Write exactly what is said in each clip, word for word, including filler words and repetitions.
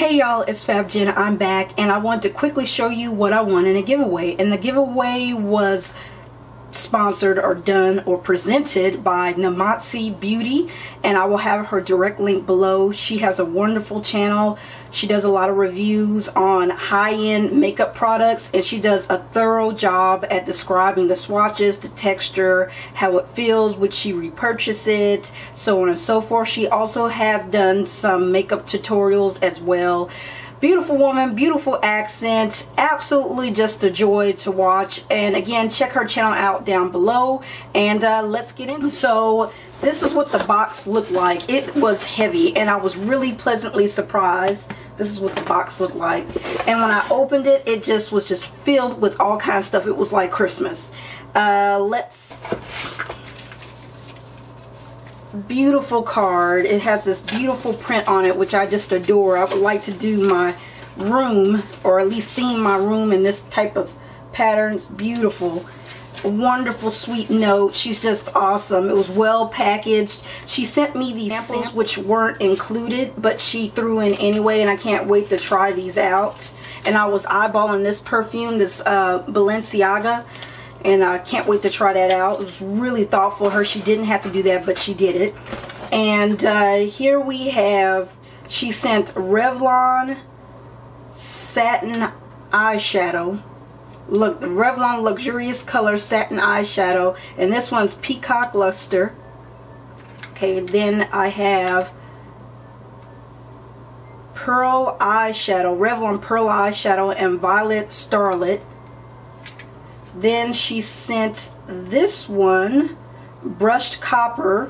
Hey y'all, it's Fab Jennie. I'm back and I wanted to quickly show you what I won in a giveaway, and the giveaway was sponsored or done or presented by Namaste Beauty, and I will have her direct link below. She has a wonderful channel. She does a lot of reviews on high-end makeup products, and she does a thorough job at describing the swatches, the texture, how it feels, would she repurchase it, so on and so forth. She also has done some makeup tutorials as well. Beautiful woman, beautiful accent, absolutely just a joy to watch. And again, check her channel out down below, and uh, let's get in. So this is what the box looked like. It was heavy and I was really pleasantly surprised. This is what the box looked like, and when I opened it, it just was just filled with all kinds of stuff. It was like Christmas. Uh, let's beautiful card. It has this beautiful print on it, which I just adore. I would like to do my room, or at least theme my room in this type of patterns. Beautiful, wonderful, sweet note. She's just awesome. It was well packaged. She sent me these samples, samples which weren't included, but she threw in anyway, and I can't wait to try these out. And I was eyeballing this perfume, this uh, Balenciaga, and I can't wait to try that out. It was really thoughtful of her. She didn't have to do that, but she did it. And uh, here we have, she sent Revlon Satin Eyeshadow. Look, Revlon Luxurious Color Satin Eyeshadow. And this one's Peacock Luster. Okay, then I have Pearl Eyeshadow, Revlon Pearl Eyeshadow and Violet Starlet. Then she sent this one, Brushed Copper.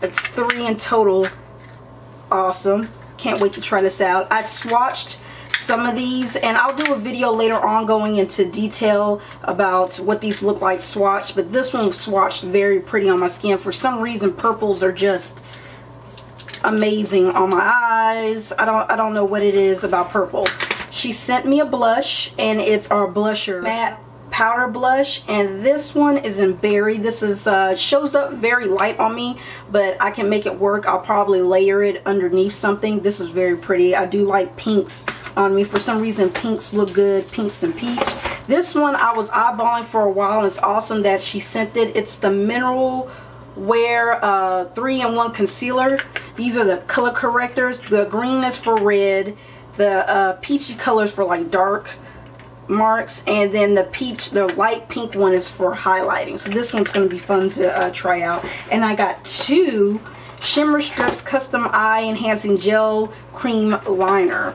It's three in total. Awesome. Can't wait to try this out. I swatched some of these, and I'll do a video later on going into detail about what these look like swatched, but this one was swatched very pretty on my skin. For some reason, purples are just amazing on my eyes. I don't I don't know what it is about purple. She sent me a blush, and it's our blusher, matte powder blush, and this one is in Berry. This is uh, shows up very light on me, but I can make it work. I'll probably layer it underneath something. This is very pretty. I do like pinks on me. For some reason, pinks look good, pinks and peach. This one I was eyeballing for a while, and it's awesome that she sent it. It's the Mineral Wear uh, three in one Concealer. These are the color correctors. The green is for red. The uh, peachy colors for like dark marks, and then the peach, the light pink one is for highlighting. So this one's going to be fun to uh, try out. And I got two Shimmer Strips Custom Eye Enhancing Gel Cream Liner.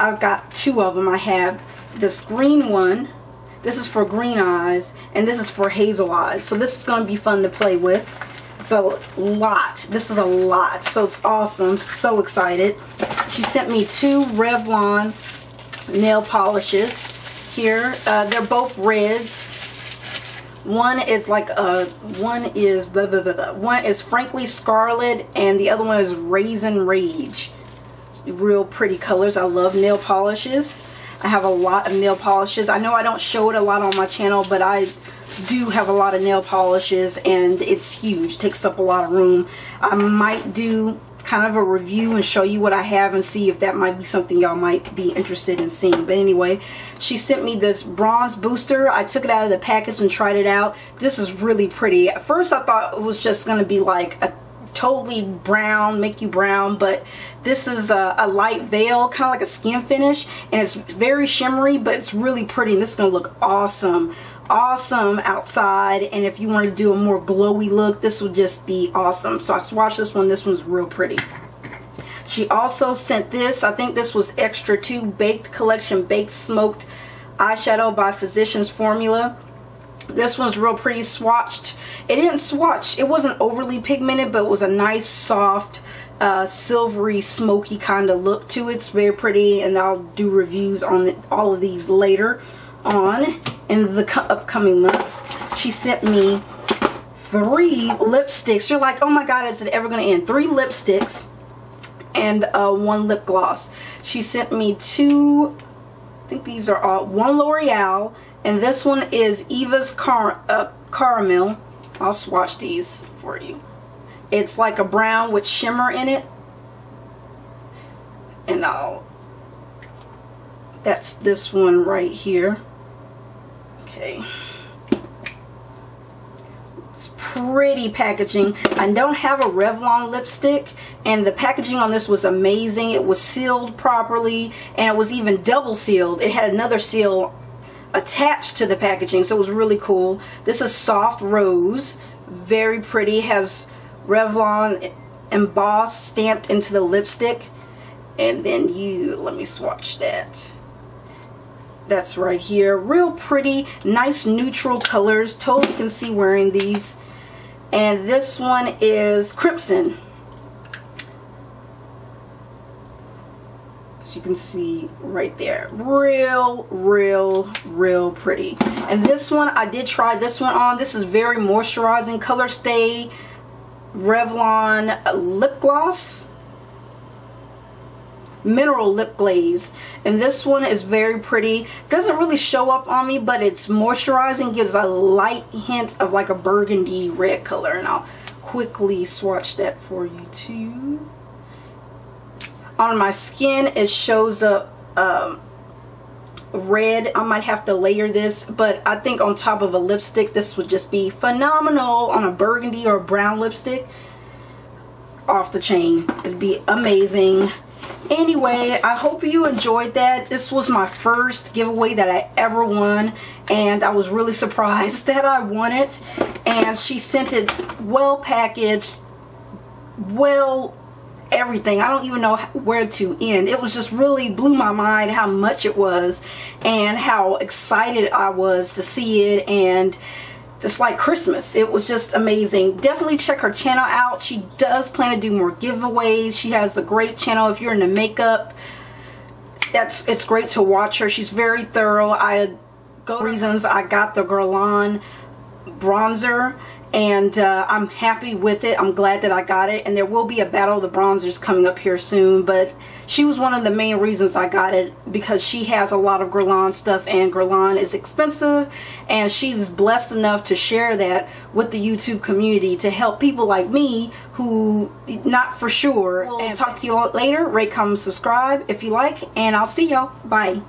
I've got two of them. I have this green one. This is for green eyes, and this is for hazel eyes. So this is going to be fun to play with. It's a lot. This is a lot. So it's awesome. So excited. She sent me two Revlon nail polishes here. Uh, they're both reds. One is like a one is blah, blah, blah, blah. One is Frankly Scarlet, and the other one is Raisin Rage. It's real pretty colors. I love nail polishes. I have a lot of nail polishes. I know I don't show it a lot on my channel, but I do have a lot of nail polishes, and it's huge. It takes up a lot of room. I might do kind of a review and show you what I have and see if that might be something y'all might be interested in seeing. But anyway, she sent me this bronze booster. I took it out of the package and tried it out. This is really pretty. At first I thought it was just going to be like a totally brown, make you brown, but this is a, a light veil, kind of like a skin finish, and it's very shimmery, but it's really pretty, and this is going to look awesome. Awesome outside, and if you want to do a more glowy look, this would just be awesome. So I swatched this one. This one's real pretty. She also sent this. I think this was extra two, Baked Collection Baked Smoked Eyeshadow by Physicians Formula. This one's real pretty. Swatched. It didn't swatch. It wasn't overly pigmented, but it was a nice soft uh, silvery smoky kind of look to it. It's very pretty, and I'll do reviews on all of these later on in the upcoming months. She sent me three lipsticks. You're like, oh my god, is it ever going to end? Three lipsticks and uh, one lip gloss. She sent me two, I think these are all, one L'Oreal, and this one is Eva's Car uh, Caramel. I'll swatch these for you. It's like a brown with shimmer in it. and all. That's this one right here. Okay. It's pretty packaging. I don't have a Revlon lipstick, and the packaging on this was amazing. It was sealed properly, and it was even double sealed. It had another seal attached to the packaging, so it was really cool. This is Soft Rose, very pretty, has Revlon embossed stamped into the lipstick. And then you, let me swatch that. That's right here. Real pretty, nice neutral colors. Totally can see wearing these. And this one is Crimson. As you can see right there. Real, real, real pretty. And this one, I did try this one on. This is very moisturizing. Color Stay Revlon Lip Gloss. Mineral lip glaze, and this one is very pretty. Doesn't really show up on me, but it's moisturizing, gives a light hint of like a burgundy red color. And I'll quickly swatch that for you too. On my skin it shows up um, red. I might have to layer this, but I think on top of a lipstick this would just be phenomenal. On a burgundy or brown lipstick, off the chain, it'd be amazing. Anyway, I hope you enjoyed that. This was my first giveaway that I ever won, and I was really surprised that I won it. And she sent it well packaged, well everything. I don't even know where to end. It was just really blew my mind how much it was and how excited I was to see it, and it's like Christmas. It was just amazing. Definitely check her channel out. She does plan to do more giveaways. She has a great channel if you're into makeup. That's it's great to watch her. She's very thorough. I go reasons I got the Guerlain bronzer, and uh, I'm happy with it. I'm glad that I got it, and there will be a battle of the bronzers coming up here soon, but she was one of the main reasons I got it, because she has a lot of Guerlain stuff, and Guerlain is expensive, and she's blessed enough to share that with the YouTube community to help people like me who not for sure. We'll and talk to you all later. Rate, comment, subscribe if you like, and I'll see y'all. Bye.